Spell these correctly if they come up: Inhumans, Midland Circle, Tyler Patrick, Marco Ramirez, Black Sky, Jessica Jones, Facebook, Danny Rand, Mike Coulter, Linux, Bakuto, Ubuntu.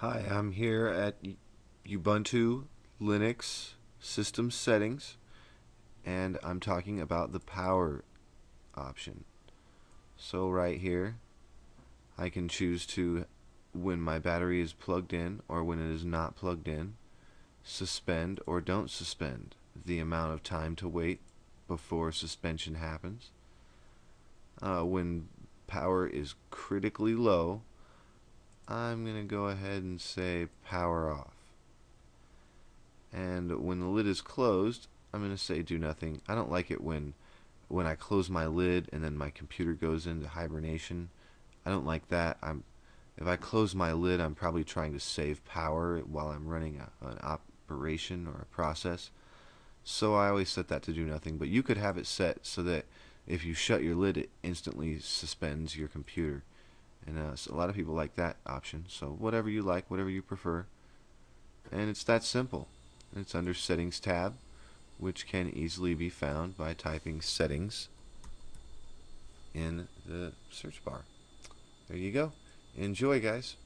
Hi, I'm here at Ubuntu Linux system settings, and I'm talking about the power option. So right here I can choose to, when my battery is plugged in or when it is not plugged in, suspend or don't suspend, the amount of time to wait before suspension happens. When power is critically low, I'm going to go ahead and say power off. And when the lid is closed, I'm going to say do nothing. I don't like it when I close my lid and then my computer goes into hibernation. I don't like that. If I close my lid, I'm probably trying to save power while I'm running an operation or a process. So I always set that to do nothing. But you could have it set so that if you shut your lid, it instantly suspends your computer. And so a lot of people like that option, so whatever you like, whatever you prefer, and it's that simple. It's under Settings tab, which can easily be found by typing Settings in the search bar. There you go. Enjoy, guys.